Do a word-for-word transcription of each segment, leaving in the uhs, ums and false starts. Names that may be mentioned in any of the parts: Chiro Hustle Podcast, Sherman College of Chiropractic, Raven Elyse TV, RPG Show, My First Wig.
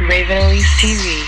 Raven Elyse T V.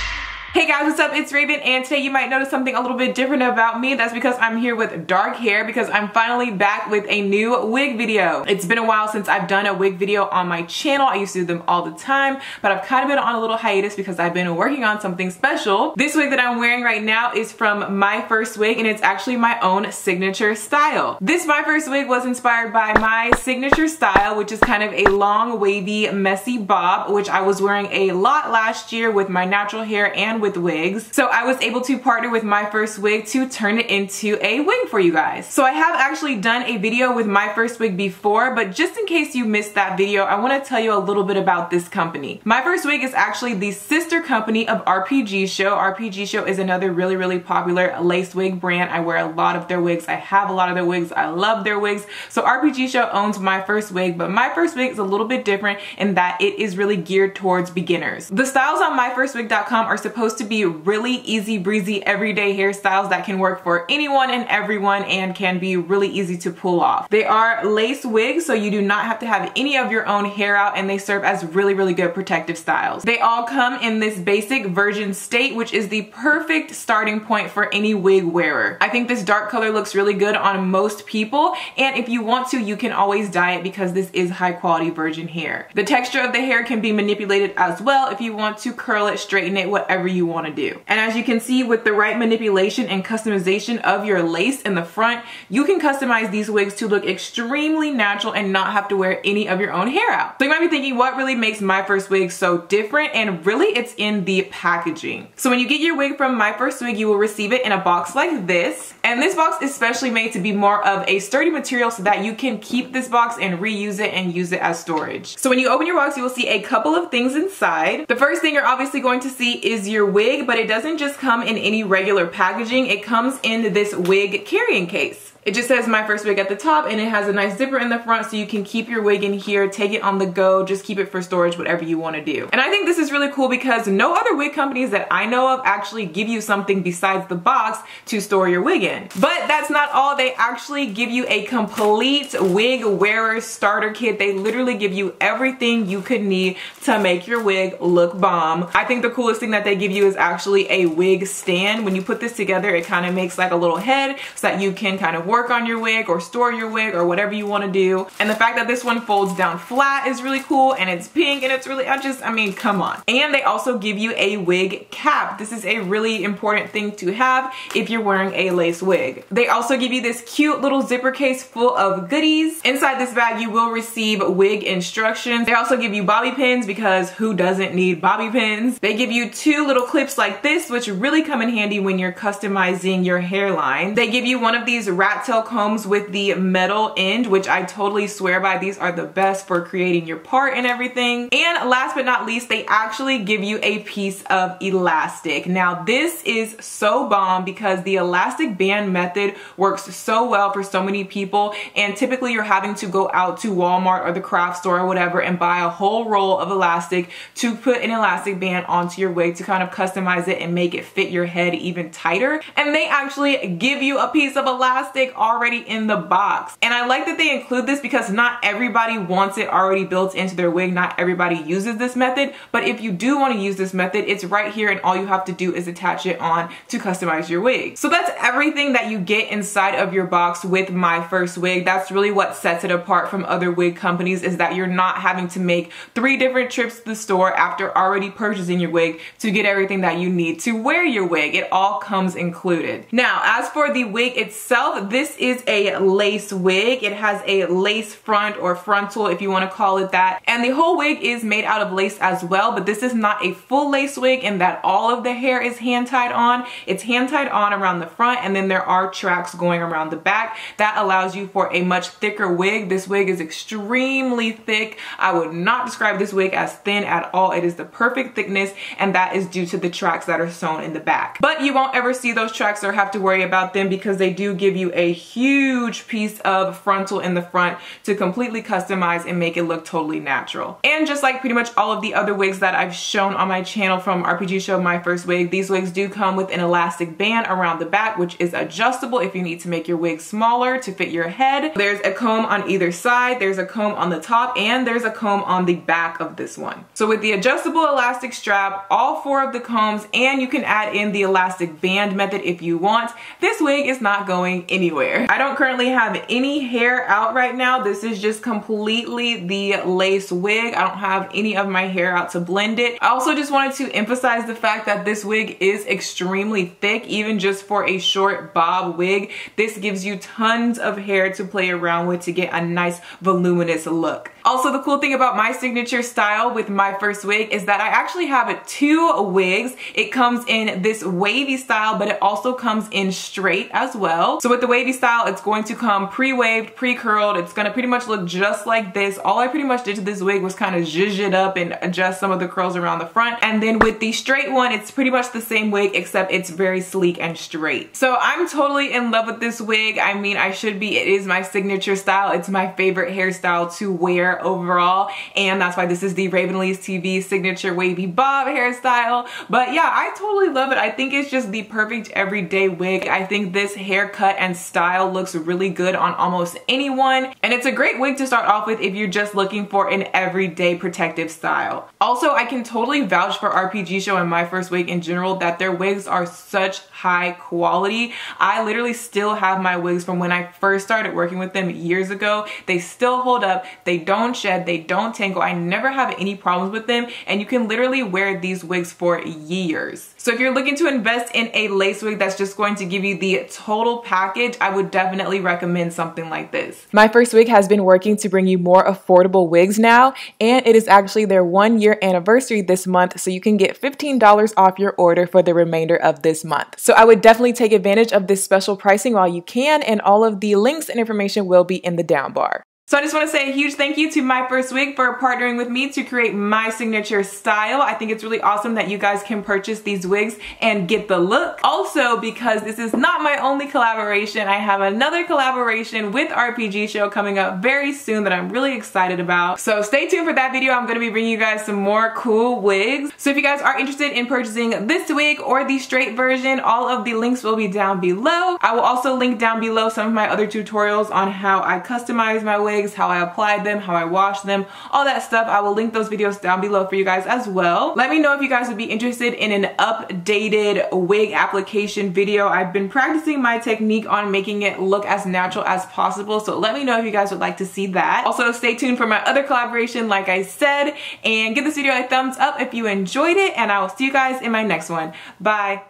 Hey guys, what's up? It's Raven, and today you might notice something a little bit different about me. That's because I'm here with dark hair, because I'm finally back with a new wig video. It's been a while since I've done a wig video on my channel. I used to do them all the time, but I've kind of been on a little hiatus because I've been working on something special. This wig that I'm wearing right now is from My First Wig, and it's actually my own signature style. This My First Wig was inspired by my signature style, which is kind of a long, wavy, messy bob, which I was wearing a lot last year with my natural hair and with With wigs. So I was able to partner with My First Wig to turn it into a wig for you guys. So I have actually done a video with My First Wig before, but just in case you missed that video, I want to tell you a little bit about this company. My First Wig is actually the sister company of R P G Show. R P G Show is another really, really popular lace wig brand. I wear a lot of their wigs. I have a lot of their wigs. I love their wigs. So R P G Show owns My First Wig, but My First Wig is a little bit different in that it is really geared towards beginners. The styles on my first wig dot com are supposed to to be really easy breezy everyday hairstyles that can work for anyone and everyone and can be really easy to pull off. They are lace wigs, so you do not have to have any of your own hair out, and they serve as really, really good protective styles. They all come in this basic virgin state, which is the perfect starting point for any wig wearer. I think this dark color looks really good on most people, and if you want to, you can always dye it because this is high quality virgin hair. The texture of the hair can be manipulated as well if you want to curl it, straighten it, whatever you you want to do. And as you can see, with the right manipulation and customization of your lace in the front, you can customize these wigs to look extremely natural and not have to wear any of your own hair out. So you might be thinking, what really makes My First Wig so different? And really, it's in the packaging. So when you get your wig from My First Wig, you will receive it in a box like this. And this box is specially made to be more of a sturdy material so that you can keep this box and reuse it and use it as storage. So when you open your box, you will see a couple of things inside. The first thing you're obviously going to see is your wig, but it doesn't just come in any regular packaging. It comes in this wig carrying case. It just says My First Wig at the top, and it has a nice zipper in the front so you can keep your wig in here, take it on the go, just keep it for storage, whatever you want to do. And I think this is really cool because no other wig companies that I know of actually give you something besides the box to store your wig in. But that's not all. They actually give you a complete wig wearer starter kit. They literally give you everything you could need to make your wig look bomb. I think the coolest thing that they give you is actually a wig stand. When you put this together, it kind of makes like a little head so that you can kind of work work on your wig or store your wig or whatever you want to do. And the fact that this one folds down flat is really cool, and it's pink, and it's really, I just, I mean, come on. And they also give you a wig cap. This is a really important thing to have if you're wearing a lace wig. They also give you this cute little zipper case full of goodies. Inside this bag, you will receive wig instructions. They also give you bobby pins because who doesn't need bobby pins? They give you two little clips like this, which really come in handy when you're customizing your hairline. They give you one of these rat tail combs with the metal end, which I totally swear by. These are the best for creating your part and everything. And last but not least, they actually give you a piece of elastic. Now this is so bomb because the elastic band method works so well for so many people, and typically you're having to go out to Walmart or the craft store or whatever and buy a whole roll of elastic to put an elastic band onto your wig to kind of customize it and make it fit your head even tighter. And they actually give you a piece of elastic already in the box. And I like that they include this because not everybody wants it already built into their wig. Not everybody uses this method, but if you do want to use this method, it's right here, and all you have to do is attach it on to customize your wig. So that's everything that you get inside of your box with My First Wig. That's really what sets it apart from other wig companies, is that you're not having to make three different trips to the store after already purchasing your wig to get everything that you need to wear your wig. It all comes included. Now, as for the wig itself, this This is a lace wig. It has a lace front, or frontal if you want to call it that, and the whole wig is made out of lace as well, but this is not a full lace wig in that all of the hair is hand tied on. It's hand tied on around the front, and then there are tracks going around the back that allows you for a much thicker wig. This wig is extremely thick. I would not describe this wig as thin at all. It is the perfect thickness, and that is due to the tracks that are sewn in the back. But you won't ever see those tracks or have to worry about them because they do give you a a huge piece of frontal in the front to completely customize and make it look totally natural. And just like pretty much all of the other wigs that I've shown on my channel from R P G Show, My First Wig, these wigs do come with an elastic band around the back, which is adjustable if you need to make your wig smaller to fit your head. There's a comb on either side, there's a comb on the top, and there's a comb on the back of this one. So with the adjustable elastic strap, all four of the combs, and you can add in the elastic band method if you want, this wig is not going anywhere. I don't currently have any hair out right now. This is just completely the lace wig. I don't have any of my hair out to blend it. I also just wanted to emphasize the fact that this wig is extremely thick. Even just for a short bob wig, this gives you tons of hair to play around with to get a nice voluminous look. Also, the cool thing about my signature style with My First Wig is that I actually have two wigs. It comes in this wavy style, but it also comes in straight as well. So with the wavy style, it's going to come pre-waved, pre-curled. It's gonna pretty much look just like this. All I pretty much did to this wig was kind of zhuzh it up and adjust some of the curls around the front. And then with the straight one, it's pretty much the same wig, except it's very sleek and straight. So I'm totally in love with this wig. I mean, I should be. It is my signature style. It's my favorite hairstyle to wear overall, and that's why this is the Raven Elyse T V signature wavy bob hairstyle. But yeah, I totally love it. I think it's just the perfect everyday wig. I think this haircut and style looks really good on almost anyone, and it's a great wig to start off with if you're just looking for an everyday protective style. Also, I can totally vouch for R P G Show and My First Wig in general that their wigs are such high quality. I literally still have my wigs from when I first started working with them years ago. They still hold up. They don't shed, they don't tangle. I never have any problems with them, and you can literally wear these wigs for years. So if you're looking to invest in a lace wig that's just going to give you the total package, I would definitely recommend something like this. My First Wig has been working to bring you more affordable wigs now, and it is actually their one year anniversary this month, so you can get fifteen dollars off your order for the remainder of this month. So I would definitely take advantage of this special pricing while you can, and all of the links and information will be in the down bar. So I just want to say a huge thank you to My First Wig for partnering with me to create my signature style. I think it's really awesome that you guys can purchase these wigs and get the look. Also, because this is not my only collaboration, I have another collaboration with R P G Show coming up very soon that I'm really excited about. So stay tuned for that video. I'm going to be bringing you guys some more cool wigs. So if you guys are interested in purchasing this wig or the straight version, all of the links will be down below. I will also link down below some of my other tutorials on how I customize my wig, how I applied them, how I washed them, all that stuff. I will link those videos down below for you guys as well. Let me know if you guys would be interested in an updated wig application video. I've been practicing my technique on making it look as natural as possible, so let me know if you guys would like to see that. Also, stay tuned for my other collaboration, like I said, and give this video a thumbs up if you enjoyed it, and I will see you guys in my next one. Bye!